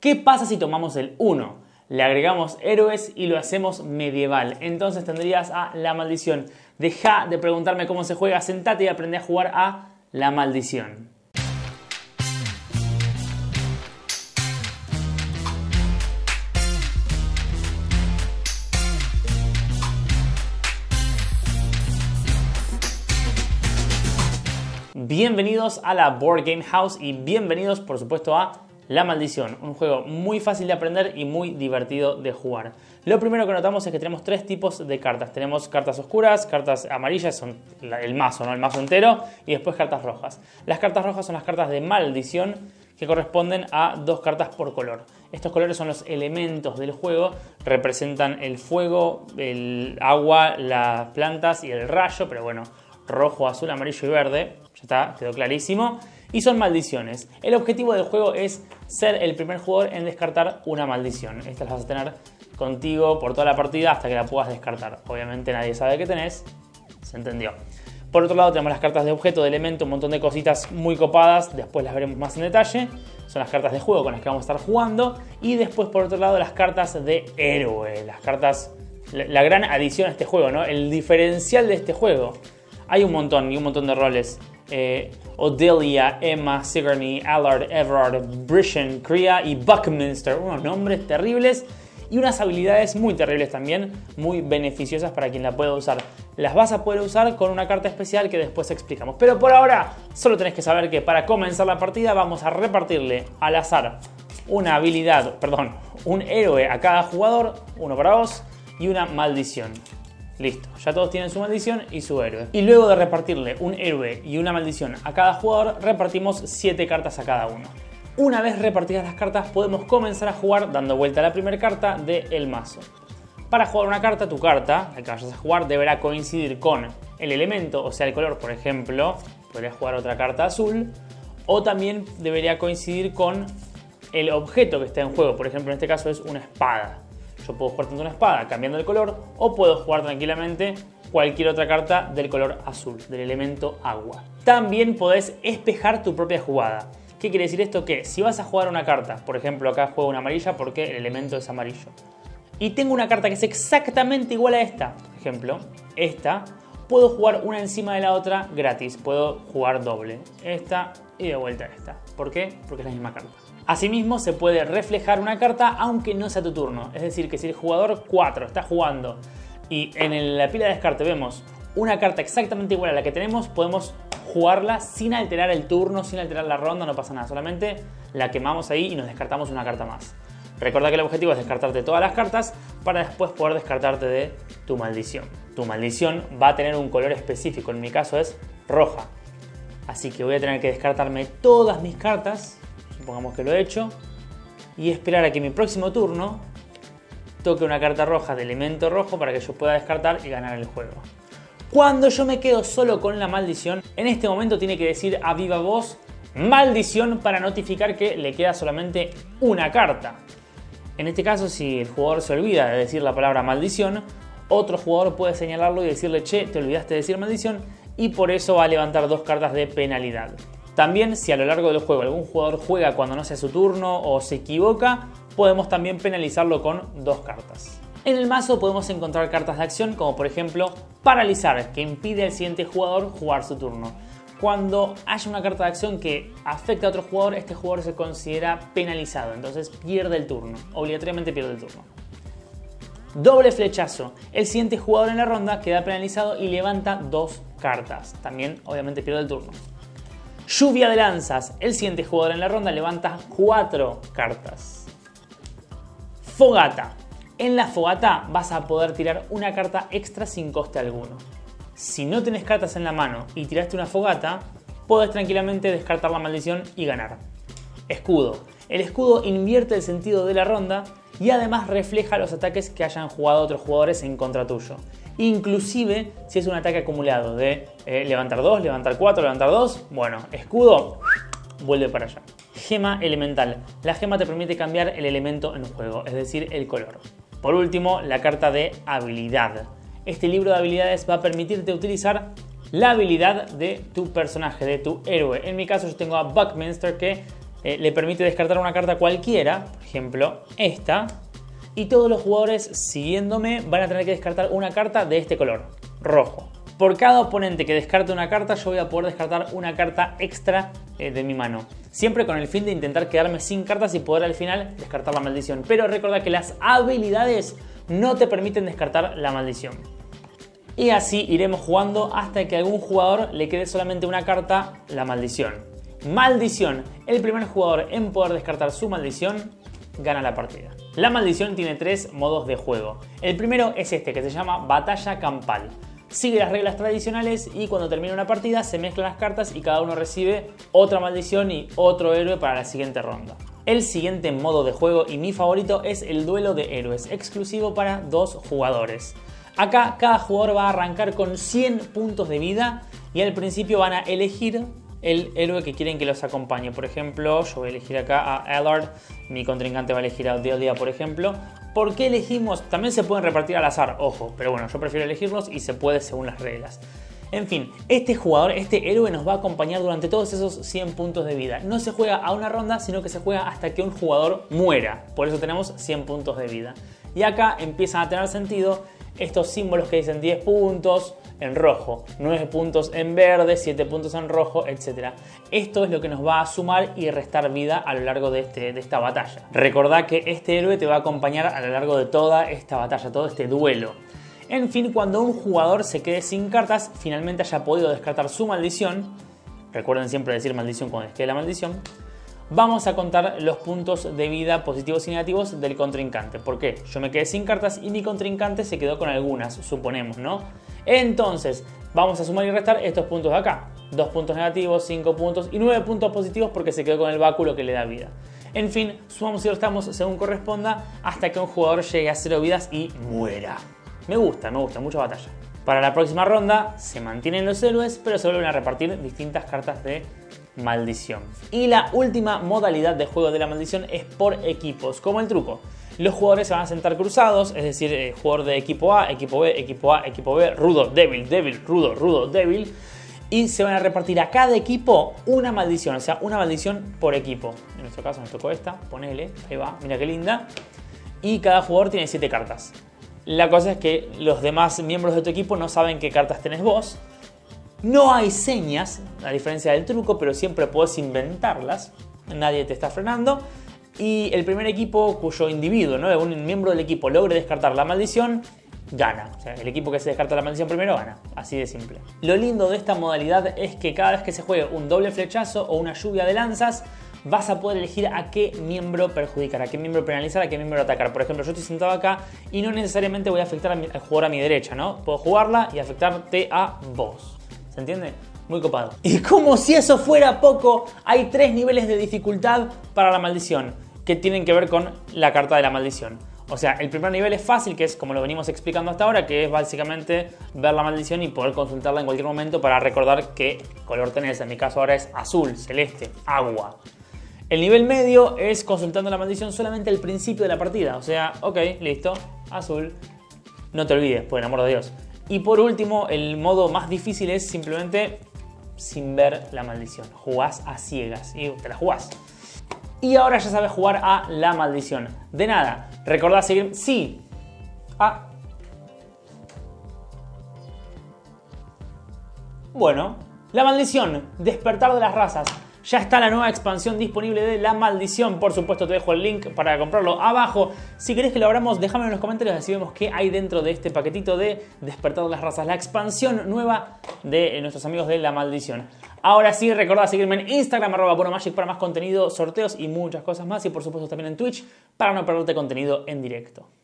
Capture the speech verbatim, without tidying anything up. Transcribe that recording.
¿Qué pasa si tomamos el uno? Le agregamos héroes y lo hacemos medieval. Entonces tendrías a La Maldición. Deja de preguntarme cómo se juega, sentate y aprende a jugar a La Maldición. Bienvenidos a la Board Game House y bienvenidos, por supuesto, a La Maldición. Un juego muy fácil de aprender y muy divertido de jugar. Lo primero que notamos es que tenemos tres tipos de cartas. Tenemos cartas oscuras, cartas amarillas, son el mazo, ¿no? El mazo entero, y después cartas rojas. Las cartas rojas son las cartas de maldición que corresponden a dos cartas por color. Estos colores son los elementos del juego, representan el fuego, el agua, las plantas y el rayo, pero bueno, rojo, azul, amarillo y verde. Ya está, quedó clarísimo. Y son maldiciones. El objetivo del juego es ser el primer jugador en descartar una maldición. Estas las vas a tener contigo por toda la partida hasta que la puedas descartar. Obviamente nadie sabe qué tenés. ¿Se entendió? Por otro lado tenemos las cartas de objeto, de elemento, un montón de cositas muy copadas. Después las veremos más en detalle. Son las cartas de juego con las que vamos a estar jugando. Y después por otro lado las cartas de héroe. Las cartas... La gran adición a este juego, ¿no? El diferencial de este juego. Hay un montón y un montón de roles. Eh, Odelia, Emma, Sigourney, Allard, Everard, Brishen, Kria y Buckminster. Unos nombres terribles y unas habilidades muy terribles también, muy beneficiosas para quien la pueda usar. Las vas a poder usar con una carta especial que después explicamos. Pero por ahora, solo tenés que saber que para comenzar la partida vamos a repartirle al azar una habilidad, perdón, un héroe a cada jugador, uno para vos, y una maldición. Listo, ya todos tienen su maldición y su héroe. Y luego de repartirle un héroe y una maldición a cada jugador, repartimos siete cartas a cada uno. Una vez repartidas las cartas, podemos comenzar a jugar dando vuelta a la primera carta del mazo. Para jugar una carta, tu carta, la que vayas a jugar, deberá coincidir con el elemento, o sea el color. Por ejemplo, podrías jugar otra carta azul, o también debería coincidir con el objeto que está en juego. Por ejemplo, en este caso es una espada. Yo puedo jugar tanto una espada cambiando el color o puedo jugar tranquilamente cualquier otra carta del color azul, del elemento agua. También podés espejar tu propia jugada. ¿Qué quiere decir esto? Que si vas a jugar una carta, por ejemplo acá juego una amarilla porque el elemento es amarillo, y tengo una carta que es exactamente igual a esta, por ejemplo, esta, puedo jugar una encima de la otra gratis, puedo jugar doble, esta y de vuelta esta. ¿Por qué? Porque es la misma carta. Asimismo, se puede reflejar una carta aunque no sea tu turno. Es decir, que si el jugador cuatro está jugando y en la pila de descarte vemos una carta exactamente igual a la que tenemos, podemos jugarla sin alterar el turno, sin alterar la ronda, no pasa nada. Solamente la quemamos ahí y nos descartamos una carta más. Recuerda que el objetivo es descartarte todas las cartas para después poder descartarte de tu maldición. Tu maldición va a tener un color específico, en mi caso es roja. Así que voy a tener que descartarme todas mis cartas. Supongamos que lo he hecho, y esperar a que mi próximo turno toque una carta roja de elemento rojo para que yo pueda descartar y ganar el juego. Cuando yo me quedo solo con la maldición, en este momento tiene que decir a viva voz maldición para notificar que le queda solamente una carta. En este caso, si el jugador se olvida de decir la palabra maldición, otro jugador puede señalarlo y decirle, che, te olvidaste de decir maldición, y por eso va a levantar dos cartas de penalidad. También, si a lo largo del juego algún jugador juega cuando no sea su turno o se equivoca, podemos también penalizarlo con dos cartas. En el mazo podemos encontrar cartas de acción como por ejemplo paralizar, que impide al siguiente jugador jugar su turno. Cuando haya una carta de acción que afecta a otro jugador, este jugador se considera penalizado, entonces pierde el turno, obligatoriamente pierde el turno. Doble flechazo. El siguiente jugador en la ronda queda penalizado y levanta dos cartas. También obviamente pierde el turno. Lluvia de lanzas. El siguiente jugador en la ronda levanta cuatro cartas. Fogata. En la fogata vas a poder tirar una carta extra sin coste alguno. Si no tenés cartas en la mano y tiraste una fogata, podés tranquilamente descartar la maldición y ganar. Escudo. El escudo invierte el sentido de la ronda y además refleja los ataques que hayan jugado otros jugadores en contra tuyo. Inclusive si es un ataque acumulado de eh, levantar dos, levantar cuatro, levantar dos, bueno, escudo, vuelve para allá. Gema elemental. La gema te permite cambiar el elemento en juego, es decir, el color. Por último, la carta de habilidad. Este libro de habilidades va a permitirte utilizar la habilidad de tu personaje, de tu héroe. En mi caso yo tengo a Buckminster que eh, le permite descartar una carta cualquiera, por ejemplo esta, y todos los jugadores siguiéndome van a tener que descartar una carta de este color, rojo. Por cada oponente que descarte una carta, yo voy a poder descartar una carta extra eh, de mi mano. Siempre con el fin de intentar quedarme sin cartas y poder al final descartar la maldición. Pero recordá que las habilidades no te permiten descartar la maldición. Y así iremos jugando hasta que a algún jugador le quede solamente una carta, la maldición. Maldición. El primer jugador en poder descartar su maldición gana la partida. La maldición tiene tres modos de juego. El primero es este, que se llama Batalla Campal. Sigue las reglas tradicionales y cuando termina una partida se mezclan las cartas y cada uno recibe otra maldición y otro héroe para la siguiente ronda. El siguiente modo de juego y mi favorito es el Duelo de Héroes, exclusivo para dos jugadores. Acá cada jugador va a arrancar con cien puntos de vida y al principio van a elegir el héroe que quieren que los acompañe. Por ejemplo, yo voy a elegir acá a Allard, mi contrincante va a elegir a Diodia, por ejemplo. ¿Por qué elegimos? También se pueden repartir al azar, ojo, pero bueno, yo prefiero elegirlos y se puede según las reglas. En fin, este jugador, este héroe nos va a acompañar durante todos esos cien puntos de vida. No se juega a una ronda, sino que se juega hasta que un jugador muera. Por eso tenemos cien puntos de vida. Y acá empiezan a tener sentido estos símbolos que dicen diez puntos en rojo, nueve puntos en verde, siete puntos en rojo, etcétera. Esto es lo que nos va a sumar y restar vida a lo largo de, este, de esta batalla. Recordá que este héroe te va a acompañar a lo largo de toda esta batalla, todo este duelo. En fin, cuando un jugador se quede sin cartas, finalmente haya podido descartar su maldición, recuerden siempre decir maldición cuando les quede la maldición, vamos a contar los puntos de vida positivos y negativos del contrincante. ¿Por qué? Yo me quedé sin cartas y mi contrincante se quedó con algunas, suponemos, ¿no? Entonces, vamos a sumar y restar estos puntos de acá. Dos puntos negativos, cinco puntos y nueve puntos positivos porque se quedó con el báculo que le da vida. En fin, sumamos y restamos según corresponda hasta que un jugador llegue a cero vidas y muera. Me gusta, me gusta, mucha batalla. Para la próxima ronda se mantienen los héroes, pero se vuelven a repartir distintas cartas de maldición. Y la última modalidad de juego de la maldición es por equipos, como el truco. Los jugadores se van a sentar cruzados, es decir, eh, jugador de equipo A, equipo B, equipo A, equipo B, rudo, débil, débil, rudo, rudo, débil. Y se van a repartir a cada equipo una maldición, o sea, una maldición por equipo. En nuestro caso nos tocó esta, ponele, ahí va, mira qué linda. Y cada jugador tiene siete cartas. La cosa es que los demás miembros de tu equipo no saben qué cartas tenés vos. No hay señas, a diferencia del truco, pero siempre podés inventarlas. Nadie te está frenando. Y el primer equipo cuyo individuo, ¿no? un miembro del equipo logre descartar la maldición, gana. O sea, el equipo que se descarta la maldición primero gana. Así de simple. Lo lindo de esta modalidad es que cada vez que se juegue un doble flechazo o una lluvia de lanzas, vas a poder elegir a qué miembro perjudicar, a qué miembro penalizar, a qué miembro atacar. Por ejemplo, yo estoy sentado acá y no necesariamente voy a afectar al jugador a mi derecha, ¿no? Puedo jugarla y afectarte a vos. ¿Se entiende? Muy copado. Y como si eso fuera poco, hay tres niveles de dificultad para la maldición que tienen que ver con la carta de la maldición. O sea, el primer nivel es fácil, que es como lo venimos explicando hasta ahora, que es básicamente ver la maldición y poder consultarla en cualquier momento para recordar qué color tenés. En mi caso ahora es azul, celeste, agua. El nivel medio es consultando la maldición solamente al principio de la partida. O sea, ok, listo, azul, no te olvides, por el amor de Dios. Y por último, el modo más difícil es simplemente sin ver la maldición. Jugás a ciegas y te la jugás. Y ahora ya sabes jugar a la maldición. De nada, recordá seguir... Sí. Ah. Bueno, la maldición, Despertar de las razas. Ya está la nueva expansión disponible de La Maldición. Por supuesto te dejo el link para comprarlo abajo. Si querés que lo abramos, déjame en los comentarios. Así vemos qué hay dentro de este paquetito de Despertar de las razas. La expansión nueva de nuestros amigos de La Maldición. Ahora sí, recordá seguirme en Instagram, arroba bonomagic, para más contenido, sorteos y muchas cosas más. Y por supuesto también en Twitch para no perderte contenido en directo.